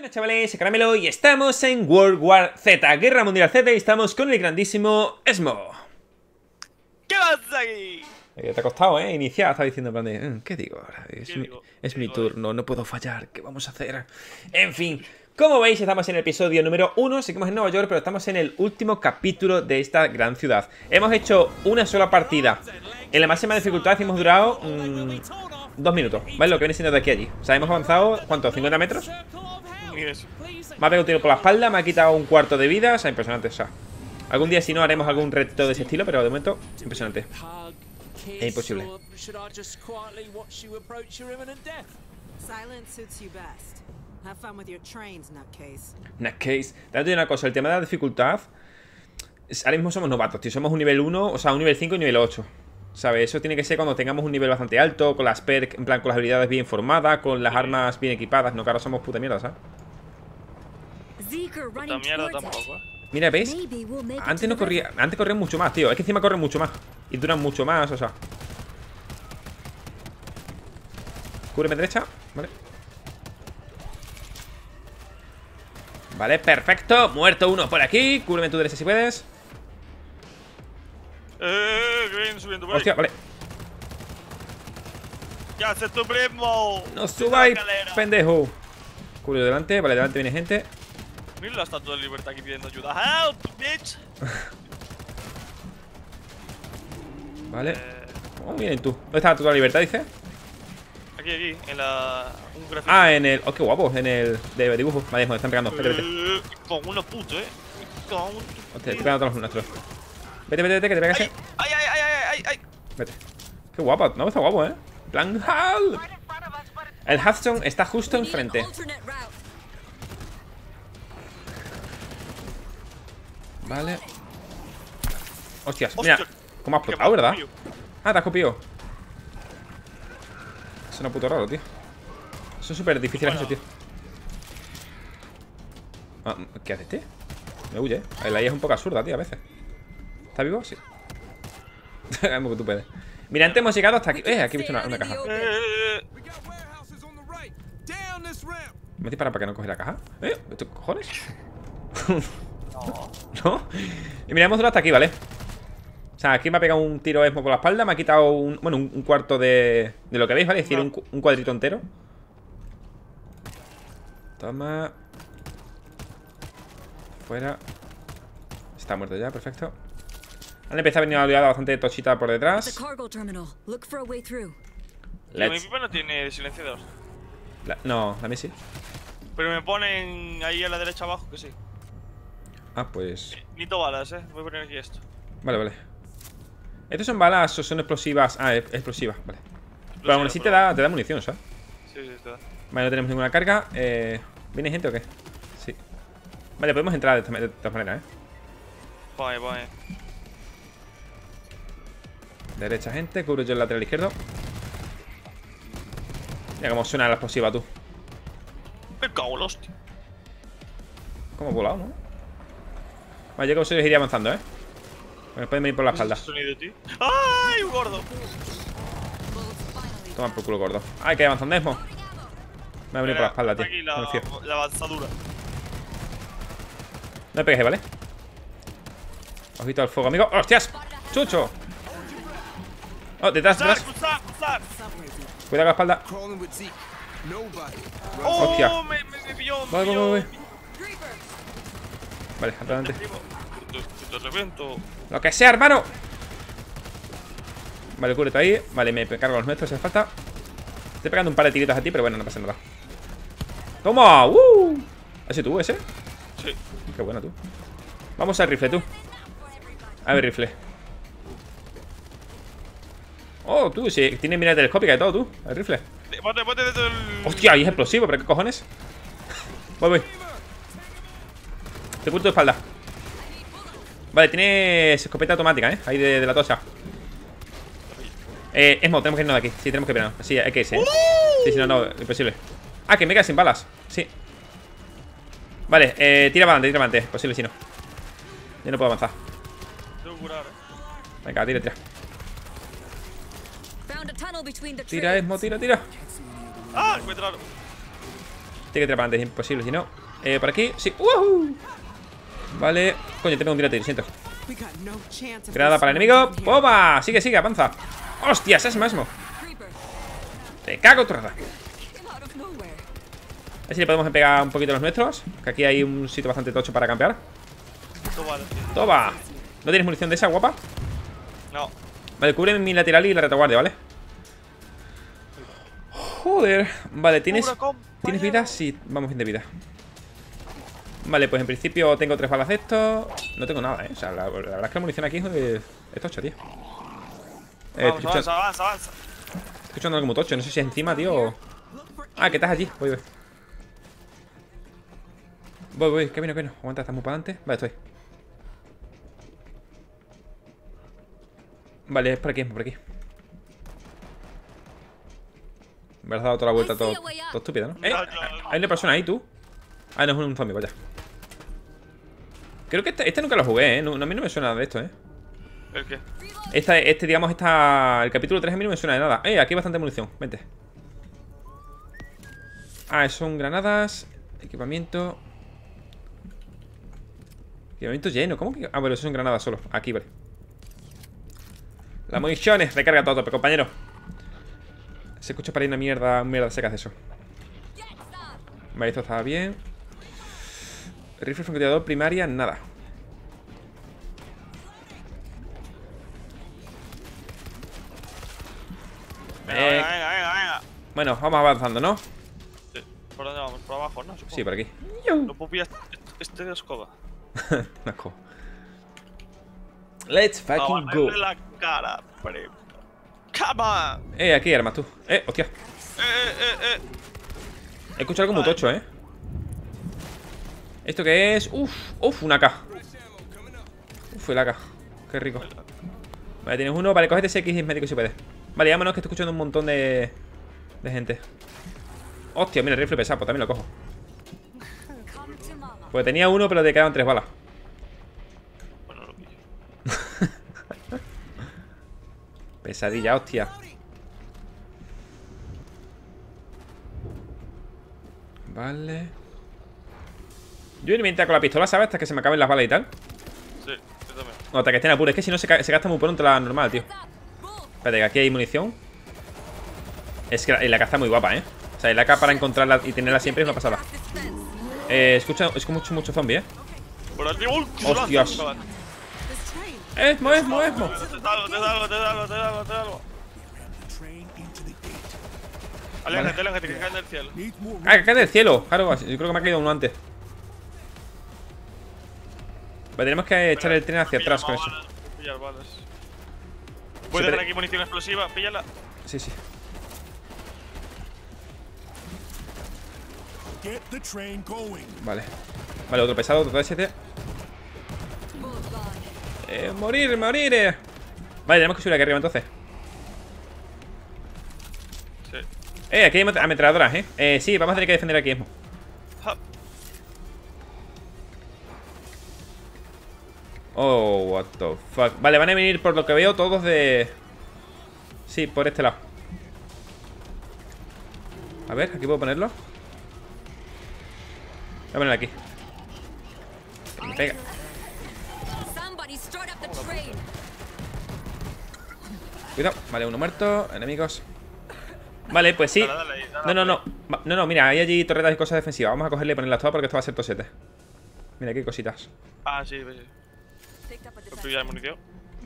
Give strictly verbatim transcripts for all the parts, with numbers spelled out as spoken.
Buenas chavales, Caramelo y estamos en World War Z, Guerra Mundial Z, y estamos con el grandísimo Esmo. ¿Qué pasa aquí? Eh, te ha costado, ¿eh? Iniciar, estaba diciendo en plan de, ¿qué digo ahora? Es, ¿Qué mi, digo? es mi digo? turno, no puedo fallar, ¿qué vamos a hacer? En fin, como veis estamos en el episodio número uno, seguimos en Nueva York, pero estamos en el último capítulo de esta gran ciudad. Hemos hecho una sola partida, en la máxima dificultad hemos durado mmm, dos minutos, ¿vale? Lo que viene siendo de aquí a allí. O sea, hemos avanzado, ¿cuánto? ¿cincuenta metros? Eso. Me ha pegado un tiro por la espalda, me ha quitado un cuarto de vida. O sea, impresionante, o sea. Algún día si no haremos algún reto de ese estilo, pero de momento, impresionante. Es imposible. Nutcase. También te digo una cosa, el tema de la dificultad. Ahora mismo somos novatos, tío. Somos un nivel uno, o sea, un nivel cinco y un nivel ocho. ¿Sabes? Eso tiene que ser cuando tengamos un nivel bastante alto, con las perks, en plan, con las habilidades bien formadas, con las armas bien equipadas. No, que ahora somos puta mierda, ¿sabes? Puta mierda tampoco, ¿eh? Mira, ¿ves? Antes no corría, antes corrían mucho más, tío. Es que encima corren mucho más y duran mucho más, o sea. Cúbreme derecha, vale. Vale, perfecto. Muerto uno por aquí. Cúbreme tu derecha si puedes. Eh, Green subiendo por ahí. Hostia, vale. ¿Qué haces tú, primo? No subáis, pendejo. Cúbreme delante, vale, delante viene gente. Mira la Estatua de Libertad aquí pidiendo ayuda. ¡Help, bitch! Vale. ¿Cómo vienen tú? ¿Dónde está la Estatua de Libertad, dice? Aquí, aquí, en la... Un grafito. Ah, en el... Oh, qué guapo, en el... De dibujo. Vale, me están pegando. Vete, vete. Con unos putos, eh. Con... Hostia, estoy pegando a todos los nuestros. Vete, vete, vete, que te pegas. ¡Ay, ay, ay, ay, ay, ay! Vete. Qué guapo. No, está guapo, eh. Plan... ¡Help! El Hudson está justo enfrente. Vale. Hostias, mira. ¿Cómo has explotado, verdad? Ah, te has copiado. Eso es una puta raro, tío. Eso es súper difícil hacer, tío. Ah, ¿qué haces, tío? Me huye. La I A es un poco absurda, tío, a veces. ¿Estás vivo? Sí. Como que tú puedes. Mira, antes hemos llegado hasta aquí. Eh, aquí he visto una, una caja. ¿Me he disparado para que no coge la caja? ¿Eh? ¿Estos cojones? ¿No? Y mira, hemos durado hasta aquí, ¿vale? O sea, aquí me ha pegado un tiro Esmo por la espalda. Me ha quitado un, bueno, un cuarto de, de lo que veis, ¿vale? Es decir, no. un, un cuadrito entero. Toma. Fuera. Está muerto ya, perfecto. Han empezado a venir una oleada bastante tochita por detrás. La mi pipa no tiene silenciador. La, no, la mía sí. Pero me ponen ahí a la derecha abajo que sí. Ah, pues... Necesito balas, eh. Voy a poner aquí esto. Vale, vale. ¿Estos son balas o son explosivas? Ah, explosivas, vale. Explosivo, pero aún así te da, te da munición, ¿sabes? Sí, sí, está. Vale, no tenemos ninguna carga. Eh, ¿Viene gente o qué? Sí. Vale, podemos entrar de todas esta, esta maneras, eh. Vale, vale. Derecha, gente. Cubro yo el lateral izquierdo. Mira cómo suena la explosiva, tú. Me cago en hostia. Como volado, ¿no? Vale, yo creo que os iría avanzando, ¿eh? Bueno, pueden venir por la espalda. ¡Ay, un gordo! Toma por culo, gordo. ¡Ay, que hay avanzando, Esmo! Me ha venido por la espalda, tío. Aquí la, la avanzadura. No me pegues, ¿vale? Ojito al fuego, amigo. ¡Hostias! ¡Chucho! ¡Oh, detrás, detrás! Cuidado con la espalda. ¡Hostia! ¡Oh, me, me pilló! ¡Vale, vale, vale! Vale, adelante. Lo que sea, hermano. Vale, cúbrete ahí. Vale, me cargo los nuestros, si hace falta. Estoy pegando un par de tiritos a ti, pero bueno, no pasa nada. ¡Toma! ¡Uh! ¿Ese tú, ese? Sí. Qué bueno, tú. Vamos al rifle, tú. A ver, rifle. Oh, tú, si tienes mira telescópica y todo, tú. El rifle. Ponte, ponte desde el... Hostia, ahí es explosivo, pero qué cojones. Voy, voy. Te cubro tu espalda. Vale, tienes escopeta automática, ¿eh? Ahí de, de la tocha. Eh, Esmo, tenemos que irnos de aquí. Sí, tenemos que irnos. Sí, hay que irse, ¿eh? Sí, sí, no, no, imposible. Ah, que me quedas sin balas. Sí. Vale, eh, tira para adelante, tira para adelante. Posible, si no. Yo no puedo avanzar. Venga, tira, tira. Tira, Esmo, tira, tira. Ah, encuentro. Tiene que trepar antes, es imposible, si no. Eh, por aquí, sí. ¡Woohoo! Vale. Coño, tengo un tirate, lo siento. Granada para el enemigo. ¡Boba! Sigue, sigue, avanza. ¡Hostias, Esmo, Esmo! Te cago tu raza. A ver si le podemos pegar un poquito a los nuestros. Que aquí hay un sitio bastante tocho para campear. ¡Toba! ¿No tienes munición de esa, guapa? No. Vale, cubre mi lateral y la retaguardia, ¿vale? Joder. Vale, ¿tienes, ¿tienes vida? Sí, vamos bien de vida. Vale, pues en principio tengo tres balas de esto. No tengo nada, ¿eh? O sea, la, la verdad es que la munición aquí es, de, es tocha, tío. Eh, vamos, avanza, escuchando, avanza, avanza. Estoy escuchando algo como tocho. No sé si es encima, tío. O... Ah, que estás allí. Voy, voy. Voy, voy. Que vino, que no. Aguanta, estás muy para adelante. Vale, estoy. Vale, es por aquí, es por aquí. Me has dado toda la vuelta, todo, todo estúpido, ¿no? ¿Eh? Hay una persona ahí, tú. Ah, no, es un zombie, vaya. Creo que este, este nunca lo jugué, ¿eh? No, a mí no me suena de esto, ¿eh? ¿El qué? Esta, este, digamos, está el capítulo tres a mí no me suena de nada. Eh, aquí hay bastante munición, vente. Ah, son granadas. Equipamiento. Equipamiento lleno, ¿cómo que...? Ah, bueno, son granadas solo, aquí, vale. Las municiones, recarga todo a tope, compañero. Se escucha para ir una mierda, mierda secas de eso. Vale, esto estaba bien. Rifle francotirador primaria, nada. Venga, eh, venga, venga, venga. Bueno, vamos avanzando, ¿no? Sí. ¿Por dónde vamos? ¿Por abajo, no? Supongo. Sí, por aquí. No puedo pillar este de escoba. Una escoba. Let's fucking no, go. La cara, come on. Eh, aquí armas tú. Eh, hostia. Eh, eh, eh, eh. He escuchado algo muy tocho, eh. ¿Esto qué es? Uf, uf, una A K. Uf, el A K. Qué rico. Vale, tienes uno. Vale, cógete ese X médico si puedes. Vale, vámonos que estoy escuchando un montón de, de gente. Hostia, mira, el rifle pesado, pues también lo cojo. Pues tenía uno, pero te quedaban tres balas. Pesadilla, hostia. Vale. Yo voy a inventar con la pistola, ¿sabes? Hasta que se me acaben las balas y tal. Sí, yo también. No, hasta que estén apuros. Es que si no se, se gasta muy pronto la normal, tío. Espérate, que aquí hay munición. Es que la, la A K está muy guapa, ¿eh? O sea, la A K para encontrarla y tenerla siempre es una pasada. Eh, escucha, es como mucho, mucho zombie, ¿eh? Hostias. Esmo, Esmo, Esmo. Te da algo, te da algo, te da algo, te da algo, te da algo. Aléjate, aléjate, que cae del cielo. Ah, que cae del cielo. Claro, yo creo que me ha caído uno antes. Vale, tenemos que echar el tren hacia atrás con eso. Voy a tener aquí munición explosiva, píllala. Sí, sí. Vale. Vale, otro pesado, otro siete. Eh, morir, morir. Eh. Vale, tenemos que subir aquí arriba entonces. Sí. Eh, aquí hay ametralladoras, eh. Eh, sí, vamos a tener que defender aquí mismo. Oh, what the fuck. Vale, van a venir por lo que veo todos de... Sí, por este lado. A ver, aquí puedo ponerlo. Voy a ponerlo aquí. Que me pega. Cuidado, vale, uno muerto, enemigos. Vale, pues sí. No, no, no. No, no, mira, hay allí torretas y cosas defensivas. Vamos a cogerle y ponerlas todas porque esto va a ser tosete. Mira, aquí hay cositas. Ah, sí, sí.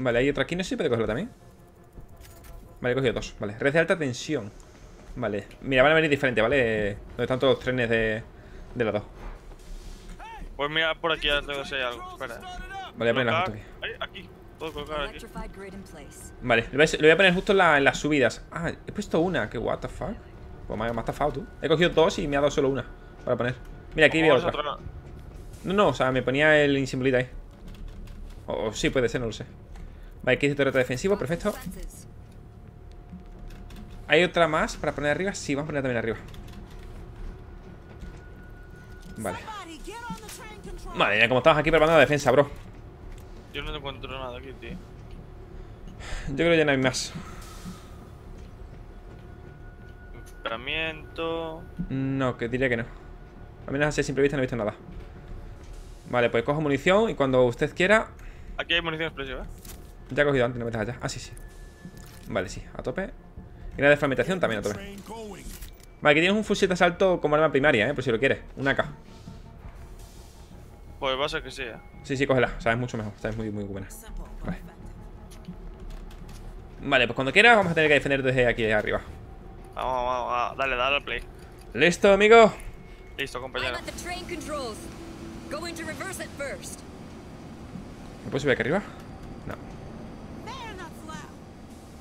Vale, hay otro aquí, no sé si puede cogerlo también. Vale, he cogido dos. Vale, red de alta tensión. Vale, mira, van a venir diferentes, ¿vale? Donde están todos los trenes de, de las dos. Pues mira, por aquí tengo si hay algo. Espera. Vale, voy a ponerla justo aquí. Aquí, puedo colocar aquí. Vale, lo voy a poner justo en, la, en las subidas. Ah, he puesto una, que what the fuck. Pues me, me has estafado tú. He cogido dos y me ha dado solo una para poner. Mira, aquí veo otra. otra. No, no, o sea, me ponía el insimbolito ahí. O, o sí, puede ser, no lo sé. Vale, aquí dice torreta defensivo, perfecto. ¿Hay otra más para poner arriba? Sí, vamos a poner también arriba. Vale. Madre mía, como estamos aquí preparando la defensa, bro. Yo no encuentro nada aquí, tío. Yo creo que ya no hay más. Equipamiento. No, que diría que no. Al menos así a simple vista no he visto nada. Vale, pues cojo munición y cuando usted quiera. Aquí hay munición explosiva. Ya he cogido antes, no metas allá. Ah, sí, sí. Vale, sí, a tope. Y la desfragmentación también a tope. Vale, aquí tienes un fusil de asalto como arma primaria, eh, por si lo quieres. Una A K. Pues va a ser que sea. Sí, sí, cógela. Sabes mucho mejor. Sabes muy, muy buena. Vale. Vale, pues cuando quieras vamos a tener que defender desde aquí de arriba. Vamos, vamos, vamos. Dale, dale al play. ¿Listo, amigo? Listo, compañero. ¿Me puedo subir aquí arriba? No.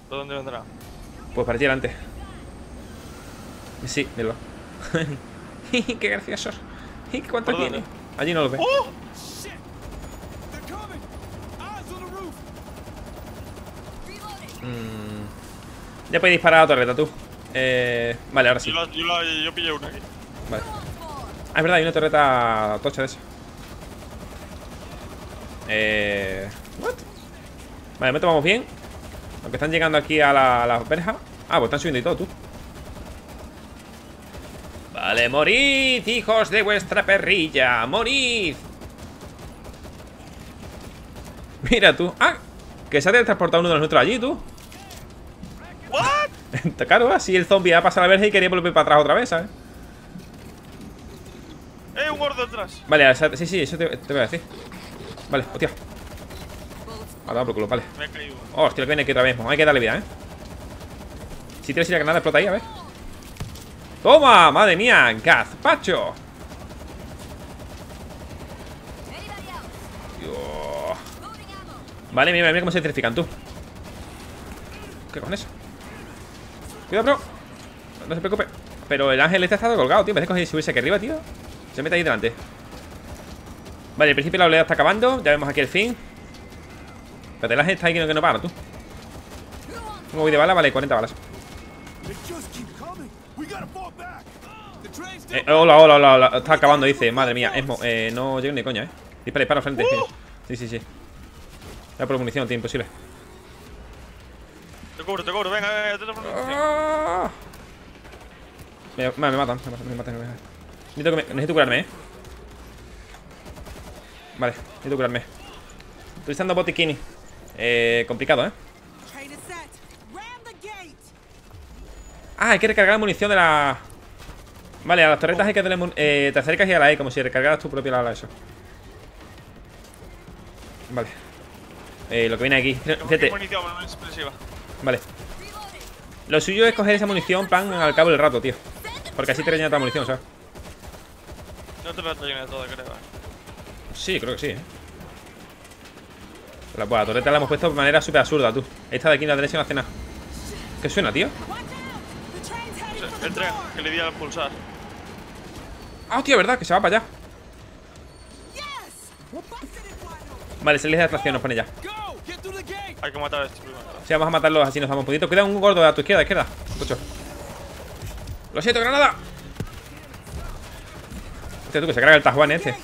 ¿Por dónde vendrá? Pues para ti adelante. Sí, míralo. ¡Qué gracioso! ¿Cuántos tiene? Dónde? Allí no lo ve. ¡Oh! Mm. Ya podéis disparar a la torreta, tú. Eh, vale, ahora sí. Yo, yo, yo, yo pillé una aquí. Vale. Ah, es verdad, hay una torreta tocha de esa. Eh. ¿What? Vale, me tomamos bien. Aunque están llegando aquí a la, la verja. Ah, pues están subiendo y todo, tú. Vale, morid, hijos de vuestra perrilla. Morid. Mira tú. Ah, que se ha teletransportado uno de los nuestros allí, tú. ¿What? Claro, así el zombie ha pasado a la verja y quería volver para atrás otra vez, ¿sabes? ¡Eh, un gordo atrás! Vale, sí, sí, eso te, te voy a decir. Vale, hostia. Ahora por culo, vale. Me he caído. Oh, hostia, lo que viene aquí otra vez. Hay que darle vida, ¿eh? Si tienes la granada, explota ahí, a ver. ¡Toma! ¡Madre mía! ¡Gazpacho! Dios. Vale, mira, mira cómo se electrifican, tú. ¿Qué con eso? Cuidado, bro. No se preocupe. Pero el ángel este ha estado colgado, tío. En vez de coger y subirse aquí arriba, tío. Se mete ahí delante. Vale, al principio la oleada está acabando. Ya vemos aquí el fin. Pero el ángel está ahí que no para, tú. Un voy de bala, vale, cuarenta balas. Eh, hola, hola, hola, hola. Está acabando, dice. Madre mía, Esmo. Eh, no llego ni coña, eh. Dispara, dispara al frente. Uh. Sí, sí, sí. Ya por munición, tío, imposible. Te cubro, te cubro, venga, venga, te ah. me, me, me matan, me matan, me matan. Me matan. Necesito, me, necesito curarme, eh. Vale, necesito curarme. Estoy usando botiquini. Eh, complicado, eh. Ah, hay que recargar la munición de la... Vale, a las torretas hay que darle... Eh, te acercas y a la E, como si recargaras tu propia ala, eso. Vale. Eh, lo que viene aquí. Fíjate. Vale. Lo suyo es coger esa munición, pan, al cabo del rato, tío. Porque así te rellena toda la munición, ¿sabes? No te vas a rellenar toda, creo. Sí, creo que sí, ¿eh? La, pues, la torreta la hemos puesto de manera súper absurda, tú. Esta de aquí en la derecha no hace nada. ¿Qué suena, tío? El tren, que le di al pulsar. Ah, hostia, verdad, que se va para allá. Vale, se les da atracción, nos pone ya. Hay que matar a este primero. Sí, vamos a matarlos, así nos damos puntitos. Cuidado, un gordo a tu izquierda, izquierda. Ocho. Lo siento, granada. Hostia, tú que se carga el Tajuan este.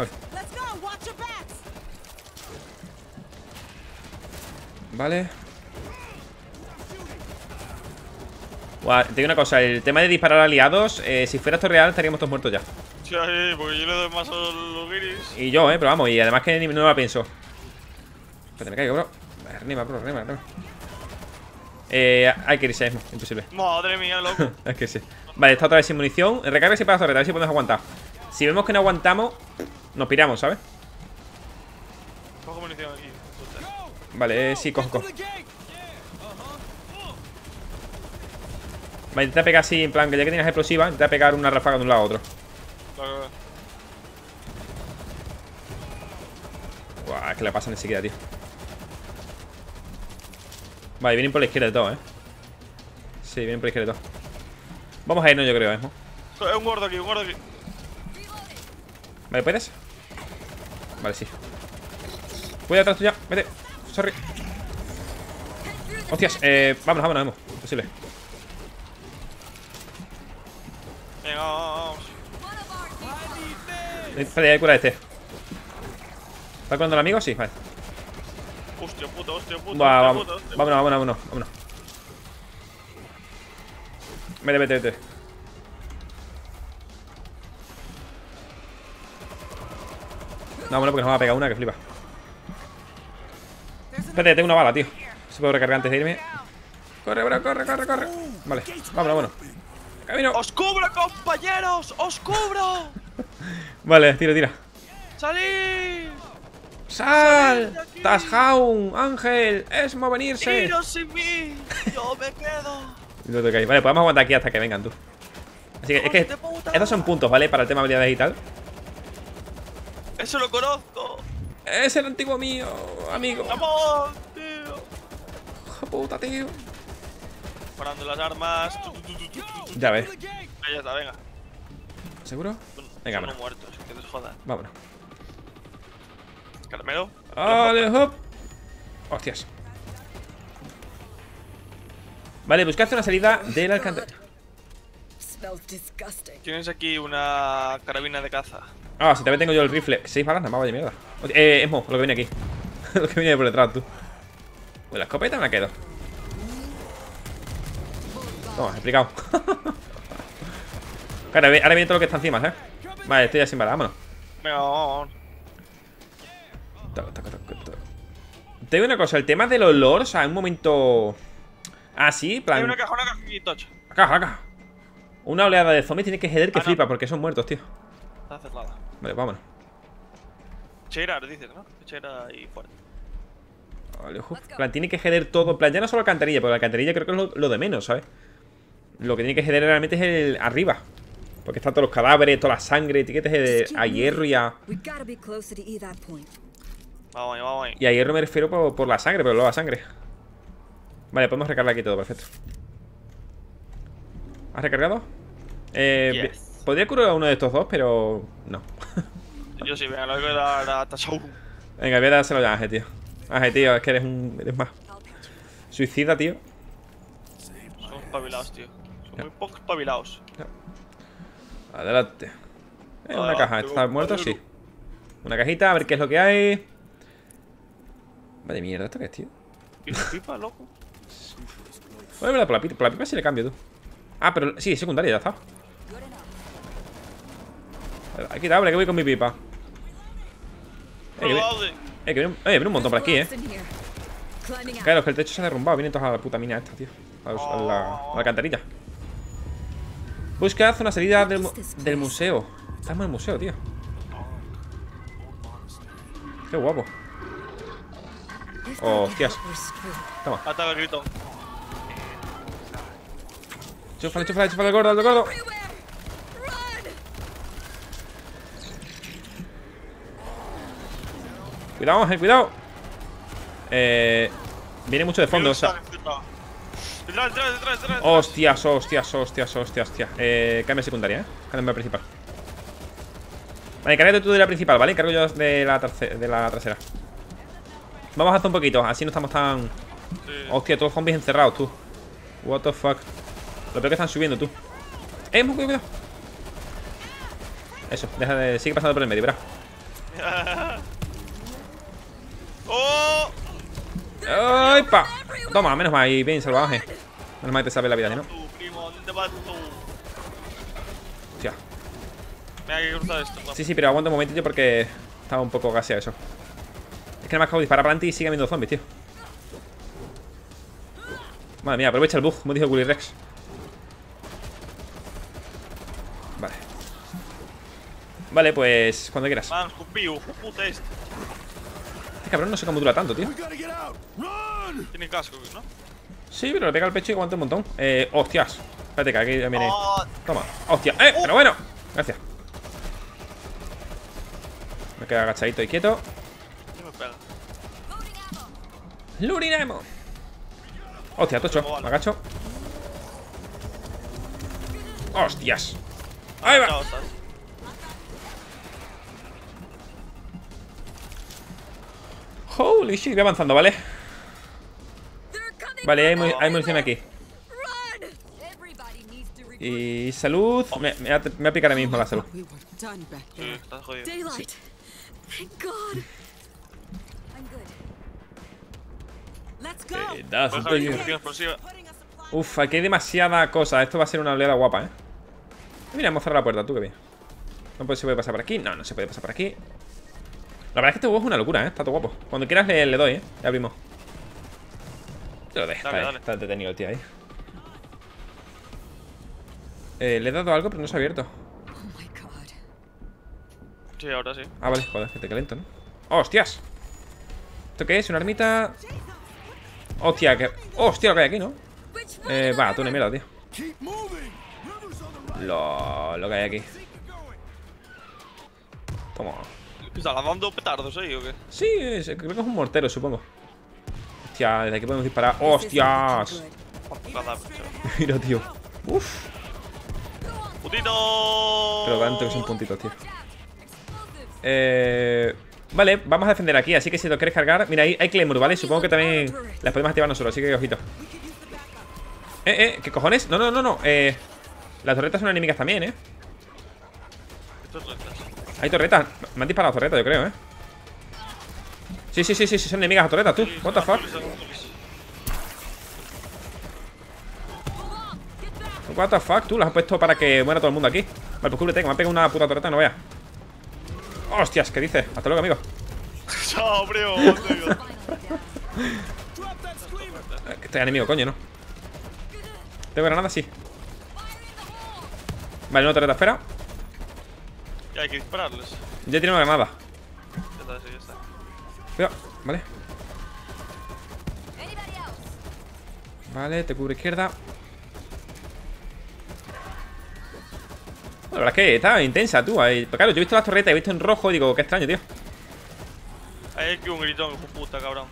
Vale. Vale. Wow, te digo una cosa, el tema de disparar aliados, eh, si fuera esto real estaríamos todos muertos ya. Sí, porque yo le doy más a los guiris. Y yo, eh, pero vamos, y además que no la pienso. Espérate, me caigo, bro. Rema, bro, rema, rema. Eh, hay que irse, Esmo, imposible. Madre mía, loco. Es que sí. Vale, está otra vez sin munición. Recárgase para la torreta, a ver si podemos aguantar. Si vemos que no aguantamos, nos piramos, ¿sabes? Cojo munición aquí. Vale, eh, sí, cojo, cojo. Vale, intenta pegar así, en plan, que ya que tienes explosiva, intenta pegar una ráfaga de un lado a otro. Vale, vale. Guau, es que la pasan enseguida, tío. Vale, vienen por la izquierda de todo, eh. Sí, vienen por la izquierda de todo. Vamos a irnos, yo creo, Esmo. Es un gordo aquí, un gordo aquí. Vale, ¿puedes? Vale, sí. Voy atrás tuya, vete. Sorry. Hostias, eh. Vámonos, vámonos, Esmo. Imposible. Espera, hay que curar este. ¿Está curando el amigo? Sí, vale. Hostia, puto, hostia, puto. Buah, hostia, puto, vámonos, vámonos, vámonos, vámonos. Vete, vete, vete. No, bueno, porque nos va a pegar una que flipa. Espérate, tengo una bala, tío. Se puede recargar antes de irme. Corre, bro, corre, corre, corre. Vale, vámonos, bueno. Camino. ¡Os cubro, compañeros! ¡Os cubro! Vale, tira, tira. ¡Salid! ¡Sal! ¡Tashaun! ¡Ángel! ¡Esmo, venirse! ¡Tiros sin mí! ¡Yo me quedo! No te caes. Vale, podemos aguantar aquí hasta que vengan, tú. Así que es que estos son puntos, ¿vale? Para el tema de habilidades y tal. ¡Eso lo conozco! ¡Es el antiguo mío, amigo! ¡Vamos, tío! ¡Hija puta, tío! Parando las armas. Ya ves. Ahí está, venga. ¿Seguro? Venga, vámonos. Muertos, que te jodas. Vámonos. Caramelo. ¡Ale, hop! ¡Hostias! Vale, buscad una salida de la alcantarilla. Tienes aquí una carabina de caza. Ah, si también tengo yo el rifle. Seis balas, nada más, vaya mierda. Eh, Esmo, lo que viene aquí. Lo que viene por detrás, tú. Pues la escopeta me la quedo. Toma, explicado. Claro, ahora viene todo lo que está encima, ¿eh? Vale, estoy ya sin bala, vámonos. Te digo una cosa, el tema del olor, o sea, en un momento. Ah, sí, plan. Hay una caja, una caja y tocha. Acá, acá. Una oleada de zombies tiene que ceder que ah, flipa, no. Porque son muertos, tío. Está cerrada. Vale, vámonos. Cheira, dices, ¿no? Cheira y fuerte. Vale, ojo. Plan, tiene que ceder todo. En plan, ya no solo alcantarilla, pero la alcantarilla creo que es lo, lo de menos, ¿sabes? Lo que tiene que ceder realmente es el arriba. Porque están todos los cadáveres, toda la sangre, etiquetas de, a hierro y a. Vamos ahí, vamos ahí. Y a hierro me refiero por, por la sangre, pero luego a sangre. Vale, podemos recargar aquí todo, perfecto. ¿Has recargado? Eh, yes. Podría curar a uno de estos dos, pero no. Yo sí, venga, lo voy a dar a Tachou. Venga, voy a dárselo ya a Ángel, tío. Ángel, tío, es que eres un. Eres más. Suicida, tío. Son espabilados, tío. Son no. muy poco espabilados. No. Adelante. Eh, ah, una caja, ¿estás muerto? Sí. Una cajita, a ver qué es lo que hay. Vale, mierda, ¿esto qué es, tío? ¿Y la pipa, loco? Voy a ver la pipa, la pipa si le cambio, tú. Ah, pero sí, secundaria, ya está. Aquí está, hombre, que voy con mi pipa. Eh, que, eh, que viene, eh, viene un montón por aquí, eh. Claro, que el techo se ha derrumbado. Vienen todas a la puta mina esta, tío. A, los, a, la, a la alcantarilla. Buscad una salida del, del museo. Estamos en el museo, tío. Qué guapo. Oh, hostias. Toma. Hasta el grito. Chúfale, chúfale, chúfale, el gordo, el gordo. Cuidado, Ángel, cuidado. Eh, viene mucho de fondo, o sea. Detrás, detrás, detrás, detrás. Hostias, hostias, hostias, hostias, hostias. Eh, cambia secundaria, eh. Cambia principal. Vale, encárgate tú de la principal, ¿vale? Cargo yo de la, de la trasera. Vamos a hacer un poquito, así no estamos tan. Sí. Hostia, todos zombies encerrados, tú. What the fuck. Lo peor que están subiendo, tú. Eh, cuidado, cuidado. Eso, deja de. Sigue pasando por el medio, verá. ¡Oh! ¡Ay, pa! Toma, menos mal, y bien salvaje. Menos mal que te sabe la vida, ¿no? Hostia. Sí, sí, pero aguanta un momentillo porque estaba un poco gaseado eso. Es que nada más acabo de disparar para adelante y sigue habiendo zombies, tío. Madre mía, aprovecha el bug, como dijo Willy Rex. Vale. Vale, pues cuando quieras. Este cabrón no sé cómo dura tanto, tío. Tiene casco, ¿no? Sí, pero le pega al pecho y aguanta un montón. Eh, hostias. Espérate que aquí viene. Toma, hostia. Eh, pero bueno. Gracias. Me queda agachadito y quieto. ¡Lurinemo! Hostia, tocho, me agacho. Hostias. Ahí va. Holy shit, voy avanzando, ¿vale? Vale, hay, mu hay munición aquí. Y salud. Me, me, va, me va a picar ahora mismo la salud. Sí. Eh, da, Uf, aquí hay demasiada cosa. Esto va a ser una oleada guapa, eh. Mira, hemos cerrado la puerta, tú que bien. No se puede pasar por aquí. No, no se puede pasar por aquí. La verdad es que este juego es una locura, ¿eh? Está todo guapo. Cuando quieras le, le doy, ¿eh? Le abrimos. Te lo dejo, dale, dale. Está detenido el tío ahí. Eh, le he dado algo, pero no se ha abierto. Sí, ahora sí. Ah, vale, joder, que te calento, ¿no? ¡Oh, hostias! ¿Esto qué es? ¿Una ermita? Hostia, que... Oh, hostia, lo que hay aquí, ¿no? Eh, va, tú no mierda, tío. Lo... lo que hay aquí. Toma. ¿Está lavando petardos ahí o qué? Sí, es, creo que es un mortero, supongo. Hostia, desde aquí podemos disparar. ¡Oh, hostias! Mira, tío. Uf. ¡Putito! Pero tanto que son puntitos, tío. Eh... Vale, vamos a defender aquí, así que si lo quieres cargar... Mira, ahí hay Claymore, ¿vale? Supongo que también las podemos activar nosotros, así que ojito. Eh, eh, ¿qué cojones? No, no, no, no. Eh, las torretas son enemigas también, ¿eh? Hay torretas. Me han disparado torretas, yo creo, ¿eh? Sí, sí, sí, sí, son enemigas a torretas, tú. What the fuck? What the fuck, tú las has puesto para que muera todo el mundo aquí. Vale, pues cúbrete, que me han pegado una puta torreta, no veas. Hostias, ¿qué dices? Hasta luego, amigo. Chao, bro. Este enemigo, coño, ¿no? ¿Tengo granada? Sí. Vale, una torreta, espera. Ya hay que dispararles. Ya tiene una granada. Ya está, sí, ya está. Cuidado, vale. Vale, te cubre izquierda. La verdad es que está intensa, tú. Claro, yo he visto las torretas, he visto en rojo y digo, qué extraño, tío. Hay aquí un gritón, puta, cabrón.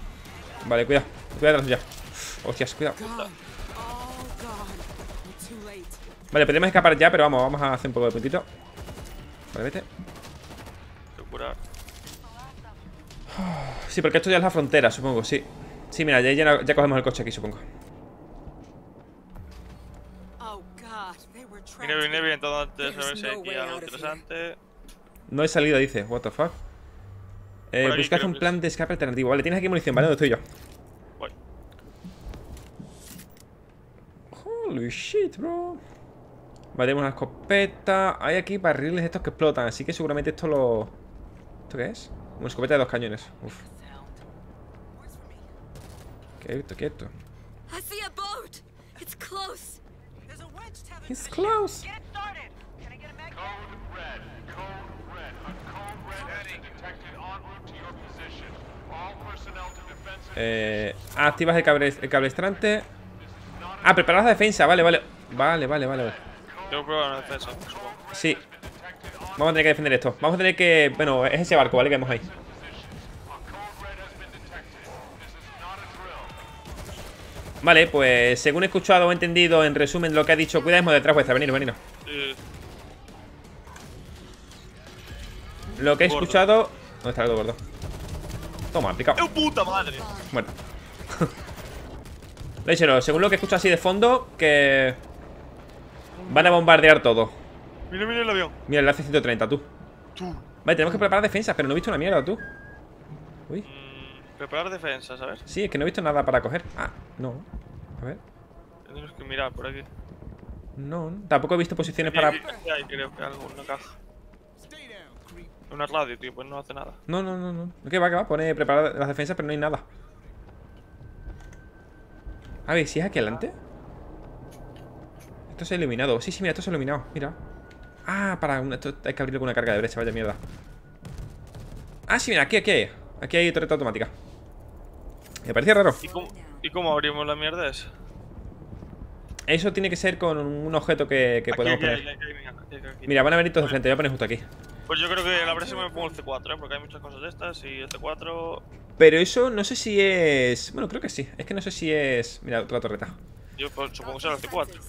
Vale, cuidado. Cuidado atrás ya. Hostias, cuidado. Vale, podemos escapar ya, pero vamos, vamos a hacer un poco de puntito. Vale, vete. Sí, porque esto ya es la frontera, supongo, sí. Sí, mira, ya, ya, ya cogemos el coche aquí, supongo. No hay salida, dice. What the fuck. Eh, buscad un plan de escape alternativo. Vale, tienes aquí munición, ¿vale? ¿Dónde estoy yo? Voy. Holy shit, bro. Vale, tenemos una escopeta. Hay aquí barriles estos que explotan, así que seguramente esto lo... ¿Esto qué es? Una escopeta de dos cañones. Uf. Quieto, quieto. It's close. Eh, activas el cable, el cable estrante. Ah, preparas la defensa, vale, vale. Vale, vale, vale, vale. Tengo que probar la defensa. Sí. Vamos a tener que defender esto. Vamos a tener que... Bueno, es ese barco, ¿vale? Que vemos ahí. Vale, pues según he escuchado o entendido, en resumen, lo que ha dicho, cuidado, Esmo, detrás vuestra, veniros, veniros. Sí. Lo que he gordo. escuchado. ¿Dónde está el gordo? Toma, aplicado. ¡Eh, puta madre! Bueno. Léiselo, según lo que escucho así de fondo, que van a bombardear todo. Mira, mira el avión. Mira, el A C ciento treinta, tú. Tú. Vale, tenemos que preparar defensas, pero no he visto una mierda, tú. Uy. Preparar defensa, ¿sabes? Sí, es que no he visto nada para coger. Ah, no. A ver. Tenemos que mirar por aquí. No, tampoco he visto posiciones aquí, para... Aquí hay, creo que alguna caja. Una radio, tío, pues no hace nada. No, no, no, no. ¿Qué va, qué va? Pone preparar las defensas, pero no hay nada. A ver, ¿si es aquí adelante? Esto se ha iluminado. Sí, sí, mira, esto se ha iluminado. Mira. Ah, para... Una... Esto hay que abrirlo con una carga de brecha, vaya mierda. Ah, sí, mira, aquí, aquí hay. Aquí hay torreta automática. Me parecía raro. ¿Y cómo, ¿Y cómo abrimos la mierda esa? Eso tiene que ser con un objeto que, que aquí, podemos poner. Aquí, aquí, aquí, aquí, aquí. Mira, van a venir todos de frente, voy a poner justo aquí. Pues yo creo que la próxima me pongo el C cuatro, ¿eh? Porque hay muchas cosas de estas y el C cuatro... Pero eso no sé si es... Bueno, creo que sí. Es que no sé si es... Mira, otra torreta. Yo pues, supongo que será el C cuatro.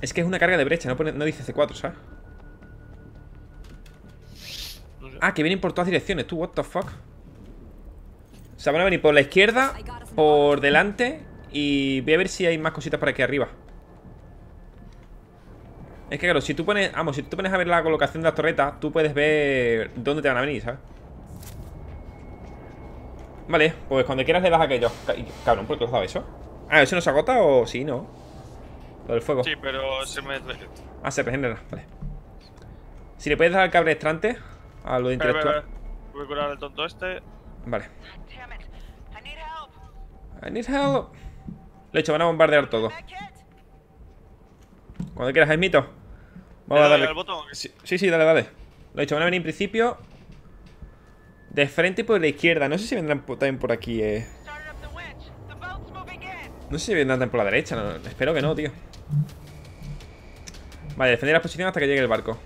Es que es una carga de brecha, no, pone... no dice C cuatro, ¿sabes? No sé. Ah, que vienen por todas direcciones, tú, what the fuck. O sea, van a venir por la izquierda, por delante. Y voy a ver si hay más cositas por aquí arriba. Es que claro, si tú pones... Vamos, si tú pones a ver la colocación de las torretas, tú puedes ver dónde te van a venir, ¿sabes? Vale, pues cuando quieras le das a aquello. Cabrón, ¿por qué lo has dado eso? Ah, ¿eso no se agota o sí, no? Lo del fuego. Sí, pero se me... Ah, se regenera, vale. Si le puedes dar al cable estrante, a lo de intelectual. Voy a curar al tonto este. Vale. I need help. De hecho, van a bombardear todo. Cuando quieras, Jaimito. Vamos a darle. Sí, sí, dale, dale. Lo he dicho, van a venir en principio de frente y por la izquierda. No sé si vendrán también por aquí. Eh. No sé si vendrán también por la derecha. No, no. Espero que no, tío. Vale, defender la posición hasta que llegue el barco.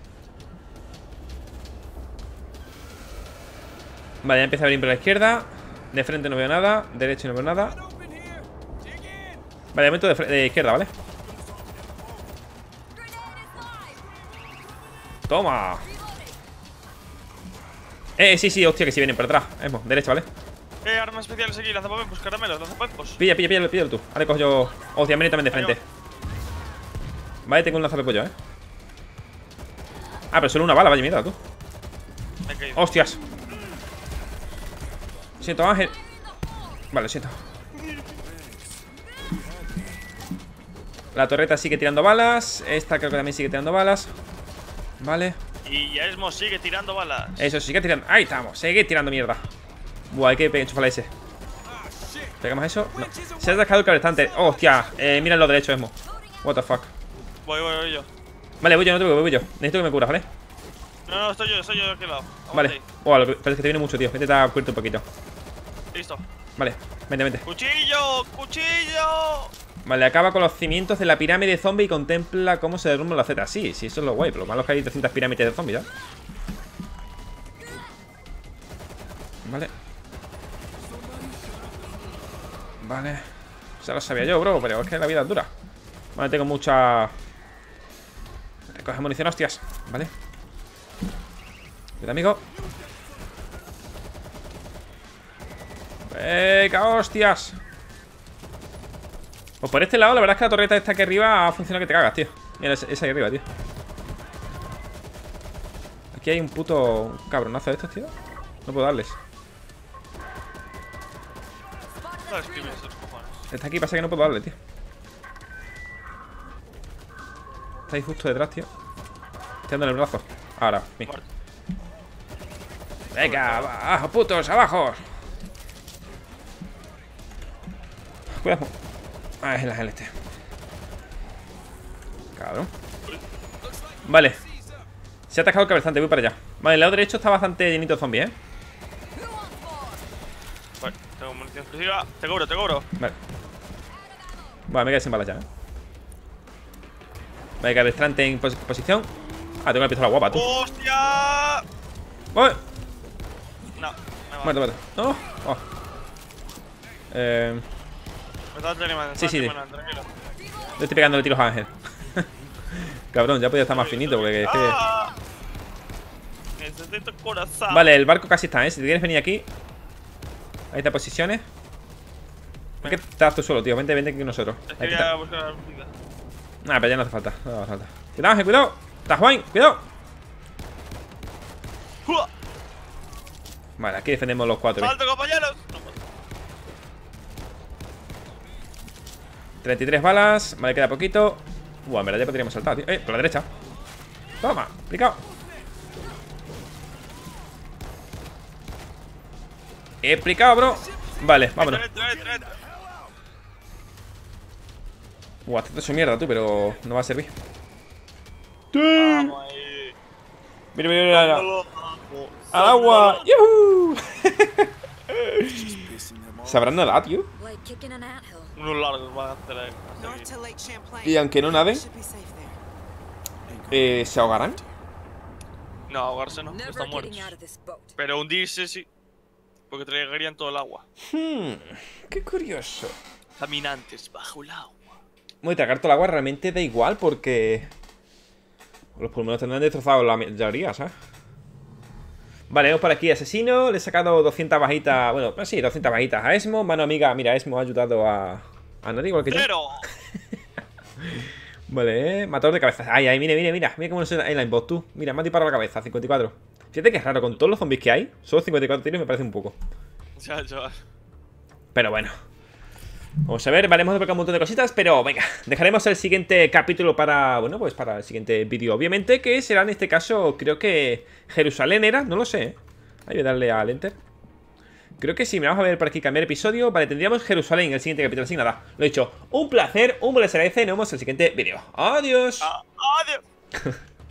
Vale, ya empieza a venir por la izquierda. De frente no veo nada. Derecho no veo nada. Vale, momento de, de izquierda, ¿vale? ¡Toma! Eh, sí, sí, hostia, que sí vienen por atrás. Esmo, derecha, ¿vale? Eh, armas especiales aquí, lanzapampos, caramelos, lanzapampos. Pilla, pilla, pilla, pilla tú. Ahora cojo yo. Hostia, viene también de frente. Vale, tengo un lanzapampos yo, ¿eh? Ah, pero solo una bala, vaya mierda, tú. Hostias. Lo siento, Ángel. Vale, lo siento. La torreta sigue tirando balas. Esta creo que también sigue tirando balas. Vale. Y Esmo sigue tirando balas. Eso, sigue tirando. Ahí estamos. Sigue tirando mierda. Buah, hay que enchufarle ese. ¿Pegamos eso? No. Se ha atascado el cabrestante. Oh, hostia. Eh, mira lo derecho, Esmo. What the fuck. Voy, voy, voy yo. Vale, voy yo, no te preocupes, voy yo. Necesito que me curas, ¿vale? No, no, estoy yo, estoy yo de aquel lado. Vamos vale. Oh, lo que parece que te viene mucho, tío. Vete a cubrirte un poquito. Listo. Vale, vente, vente. ¡Cuchillo! ¡Cuchillo! Vale, acaba con los cimientos de la pirámide zombie y contempla cómo se derrumba la Z. Sí, sí, eso es lo guay, pero lo malo es que hay trescientas pirámides de zombies, ¿sabes? Vale. Vale. O sea, lo sabía yo, bro, pero es que la vida es dura. Vale, tengo mucha... Recoge munición, hostias. Vale. Cuidado, amigo. ¡Venga, hostias! Pues por este lado, la verdad es que la torreta esta aquí arriba ha funcionado que te cagas, tío. Mira, esa ahí arriba, tío. Aquí hay un puto cabronazo de estos, tío. No puedo darles. Está aquí, pasa que no puedo darle, tío. Está ahí justo detrás, tío. Estoy dando en el brazo. Ahora, mira. Venga, abajo, putos, abajo. Cuidado. Ah, es el ángel este. Cabrón. Vale. Se ha atascado el cabrestante, voy para allá. Vale, el lado derecho está bastante llenito de zombies, ¿eh? Vale, tengo munición exclusiva. Te cobro, te cobro. Vale. Vale, me quedé sin balas ya, ¿eh? Vale, cabrestante en pos posición. Ah, tengo una pistola guapa, tú. ¡Hostia! ¡Voy! No, me va. Muerto, muerto. No. Oh. Eh... Sí, sí, sí. Yo estoy pegándole tiros a Ángel. Cabrón, ya podía estar más finito porque es que... Necesito corazón. Vale, el barco casi está, ¿eh? Si te quieres venir aquí. Ahí te posiciones. ¿Por qué estás tú solo, tío? Vente, vente aquí con nosotros. Ahí está. Ah, pero ya no hace falta. No hace falta. Cuidado, Ángel, cuidado. Estás guay, cuidado. Vale, aquí defendemos los cuatro. ¡Salto, compañeros! treinta y tres balas, vale, queda poquito. Buah, en verdad ya podríamos saltar, tío. Eh, por la derecha. Toma, picado. He picado, bro. Vale, vámonos. Buah, te haces mierda tú, pero no va a servir. Vamos ahí. Mira, mira, mira. Al agua. ¡Yuhu! ¿Se habrán nadado, tío? Unos largos van a hacer ahí. Y aunque no naden, eh, ¿se ahogarán? No, ahogarse no, están muertos. Pero hundirse sí, porque tragarían todo el agua. Hmm, qué curioso. Caminantes bajo el agua. Bueno, tragar todo el agua realmente da igual porque los pulmones tendrán destrozados la mayoría, ¿sabes? Vale, vamos por aquí, asesino. Le he sacado doscientas bajitas. Bueno, sí, doscientas bajitas a Esmo. Mano amiga, mira, Esmo ha ayudado a. A nadie igual que yo. ¡Pero! Vale, matador de cabezas. Ay, ay, mire, mire, mira. Mira cómo no soy el aimbot, tú. Mira, me ha disparado la cabeza, cincuenta y cuatro. Fíjate que es raro, con todos los zombies que hay, solo cincuenta y cuatro tiros me parece un poco. Ya, chaval. Pero bueno. Vamos a ver, vale, hemos desbloqueado un montón de cositas, pero venga, dejaremos el siguiente capítulo para, bueno, pues para el siguiente vídeo. Obviamente que será en este caso, creo que Jerusalén era, no lo sé. Ahí voy a darle al enter. Creo que sí, me vamos a ver por aquí cambiar episodio. Vale, tendríamos Jerusalén en el siguiente capítulo. Así nada, lo he dicho. Un placer, un placer. Nos vemos en el siguiente vídeo. Adiós. Uh, adiós.